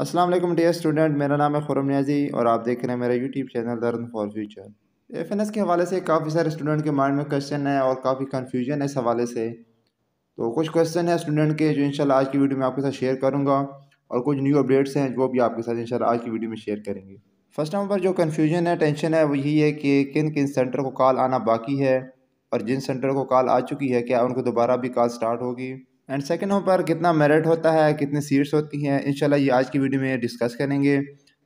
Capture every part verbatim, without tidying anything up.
अस्सलाम वालेकुम dear student, मेरा नाम है खुरम न्याजी और आप देख रहे हैं मेरा YouTube channel learn for future. F N S के हवाले से काफ़ी सारे स्टूडेंट के माइंड में क्वेश्चन है और काफ़ी कन्फ्यूजन है इस हवाले से। तो कुछ क्वेश्चन है स्टूडेंट के जो इंशाल्लाह आज की वीडियो में आपके साथ शेयर करूँगा और कुछ न्यू अपडेट्स हैं जो भी आपके साथ इंशाल्लाह आज की वीडियो में शेयर करेंगे। फर्स्ट नंबर पर जो कन्फ्यूजन है, टेंशन है, वो यही है कि किन किन सेंटर को कॉल आना बाकी है और जिन सेंटर को कॉल आ चुकी है क्या उनको दोबारा भी कॉल स्टार्ट होगी। एंड सेकंड नंबर पर कितना मेरिट होता है, कितनी सीट्स होती हैं, इंशाल्लाह ये आज की वीडियो में डिस्कस करेंगे।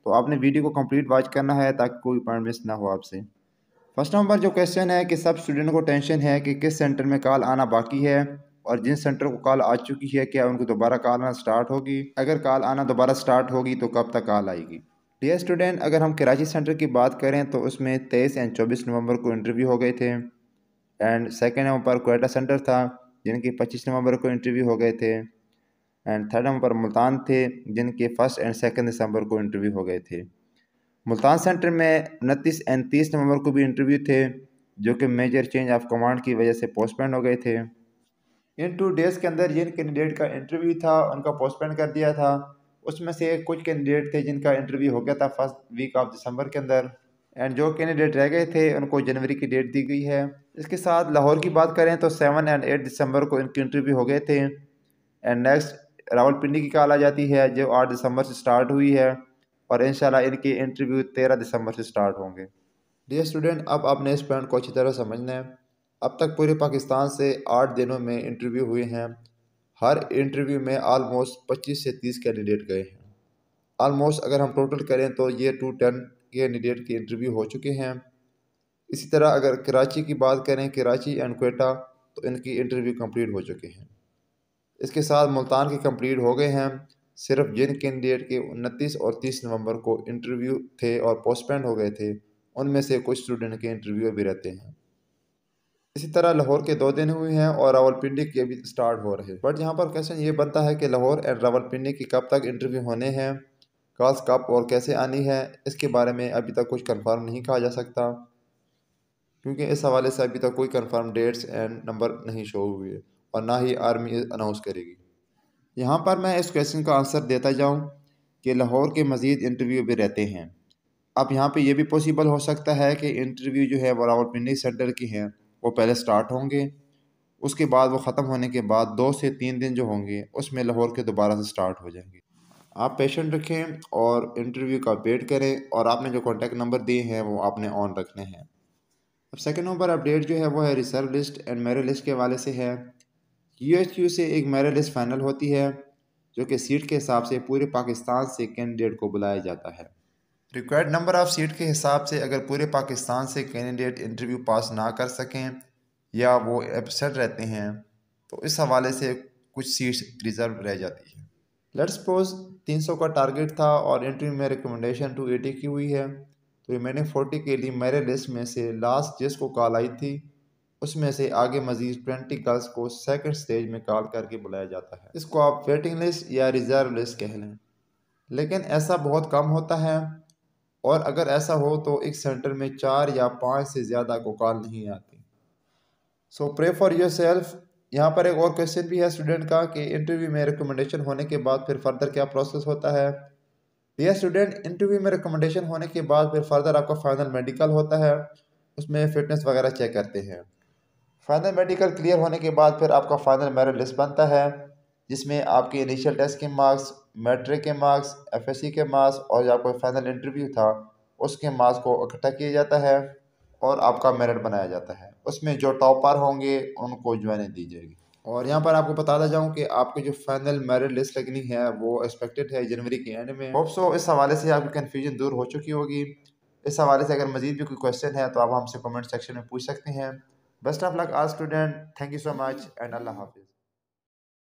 तो आपने वीडियो को कंप्लीट वॉच करना है ताकि कोई पॉइंट मिस ना हो आपसे। फर्स्ट नंबर पर जो क्वेश्चन है कि सब स्टूडेंट को टेंशन है कि किस सेंटर में कॉल आना बाकी है और जिन सेंटर को कॉल आ चुकी है क्या उनको दोबारा कॉल आना स्टार्ट होगी। अगर कॉल आना दोबारा स्टार्ट होगी तो कब तक कॉल आएगी। डियर स्टूडेंट, अगर हम कराची सेंटर की बात करें तो उसमें तेईस एंड चौबीस नवम्बर को इंटरव्यू हो गए थे। एंड सेकेंड नंबर पर क्वेटा सेंटर था जिनके पच्चीस नवंबर को इंटरव्यू हो गए थे। एंड थर्ड नंबर मुल्तान थे जिनके फर्स्ट एंड सेकंड दिसंबर को इंटरव्यू हो गए थे। मुल्तान सेंटर में उनतीस एंड तीस नवंबर को भी इंटरव्यू थे जो कि मेजर चेंज ऑफ कमांड की वजह से पोस्टपोन हो गए थे। इन टू डेज़ के अंदर जिन कैंडिडेट का इंटरव्यू था उनका पोस्टपोन कर दिया था। उसमें से कुछ कैंडिडेट थे जिनका इंटरव्यू हो गया था फर्स्ट वीक ऑफ दिसंबर के अंदर, एंड जो कैंडिडेट रह गए थे उनको जनवरी की डेट दी गई है। इसके साथ लाहौर की बात करें तो सेवन एंड एट दिसंबर को इनके इंटरव्यू हो गए थे। एंड नेक्स्ट रावलपिंडी की कॉल आ जाती है जो आठ दिसंबर से स्टार्ट हुई है और इंशाल्लाह इनके इंटरव्यू तेरह दिसंबर से स्टार्ट होंगे। डियर स्टूडेंट, अब आपने इस पॉइंट को अच्छी तरह समझना है। अब तक पूरे पाकिस्तान से आठ दिनों में इंटरव्यू हुए हैं। हर इंटरव्यू में आलमोस्ट पच्चीस से तीस कैंडिडेट गए हैं। आलमोस्ट अगर हम टोटल करें तो ये टू टेन कैंडिडेट के इंटरव्यू हो चुके हैं। इसी तरह अगर कराची की बात करें, कराची एंड क्वेटा, तो इनकी इंटरव्यू कंप्लीट हो चुके हैं। इसके साथ मुल्तान के कंप्लीट हो गए हैं। सिर्फ जिन कैंडिडेट के उनतीस और तीस नवंबर को इंटरव्यू थे और पोस्टपोन हो गए थे उनमें से कुछ स्टूडेंट के इंटरव्यू भी रहते हैं। इसी तरह लाहौर के दो दिन हुए हैं और रावलपिंडी के भी स्टार्ट हो रहे हैं। बट यहाँ पर क्वेश्चन ये बनता है कि लाहौर एंड रावलपिंडी के कब तक इंटरव्यू होने हैं, कॉल्स कब और कैसे आनी है, इसके बारे में अभी तक कुछ कंफर्म नहीं कहा जा सकता क्योंकि इस हवाले से अभी तक कोई कंफर्म डेट्स एंड नंबर नहीं शो हुए और ना ही आर्मी अनाउंस करेगी। यहाँ पर मैं इस क्वेश्चन का आंसर देता जाऊँ कि लाहौर के मज़ीद इंटरव्यू भी रहते हैं। अब यहाँ पे ये भी पॉसिबल हो सकता है कि इंटरव्यू जो है वो रावलपिंडी सेंटर की हैं वो पहले स्टार्ट होंगे, उसके बाद वो ख़त्म होने के बाद दो से तीन दिन जो होंगे उसमें लाहौर के दोबारा से स्टार्ट हो जाएंगे। आप पेशेंट रखें और इंटरव्यू का वेट करें और आपने जो कॉन्टैक्ट नंबर दिए हैं वो आपने ऑन रखने हैं। अब सेकेंड नंबर अपडेट जो है वो है reserve list and merit list के हवाले से है। यू एच यू से एक मेरिट लिस्ट फाइनल होती है जो कि सीट के हिसाब से पूरे पाकिस्तान से कैंडिडेट को बुलाया जाता है। रिक्वायर्ड नंबर ऑफ़ सीट के हिसाब से अगर पूरे पाकिस्तान से कैंडिडेट इंटरव्यू पास ना कर सकें या वो एब्सेंट रहते हैं तो इस हवाले से कुछ सीट्स रिज़र्व रह जाती है। लेट्स सपोज तीन सौ का टारगेट था और इंटरव्यू में रिकमेंडेशन टू एटी की हुई है तो मैंने फोर्टी के लिए मेरे लिस्ट में से लास्ट जिसको कॉल आई थी उसमें से आगे मजीद ट्वेंटी गर्ल्स को सेकंड स्टेज में कॉल करके बुलाया जाता है। इसको आप वेटिंग लिस्ट या रिज़र्व लिस्ट कह लें, लेकिन ऐसा बहुत कम होता है और अगर ऐसा हो तो एक सेंटर में चार या पाँच से ज़्यादा को कॉल नहीं आती। So pray for yourself. यहाँ पर एक और क्वेश्चन भी है स्टूडेंट का कि इंटरव्यू में रिकमेंडेशन होने के बाद फिर फर्दर क्या प्रोसेस होता है। डियर स्टूडेंट, इंटरव्यू में रिकमेंडेशन होने के बाद फिर फर्दर आपका फाइनल मेडिकल होता है, उसमें फिटनेस वगैरह चेक करते हैं। फाइनल मेडिकल क्लियर होने के बाद फिर आपका फाइनल मेरिट लिस्ट बनता है जिसमें आपके इनिशियल टेस्ट के मार्क्स, मैट्रिक के मार्क्स, एफएससी के मार्क्स और जो आपका फाइनल इंटरव्यू था उसके मार्क्स को इकट्ठा किया जाता है और आपका मेरिट बनाया जाता है। उसमें जो टॉपर होंगे उनको ज्वाइनिंग दी जाएगी। और यहाँ पर आपको बताता जाऊँ कि आपकी जो फाइनल मेरिट लिस्ट लगनी है वो एक्सपेक्टेड है जनवरी के एंड में। होप सो इस हवाले से आपकी कन्फ्यूजन दूर हो चुकी होगी। इस हवाले से अगर मजीद भी कोई क्वेश्चन है तो आप हमसे कमेंट सेक्शन में पूछ सकते हैं। Best of luck all student, thank you so much and अल्लाह हाफिज़।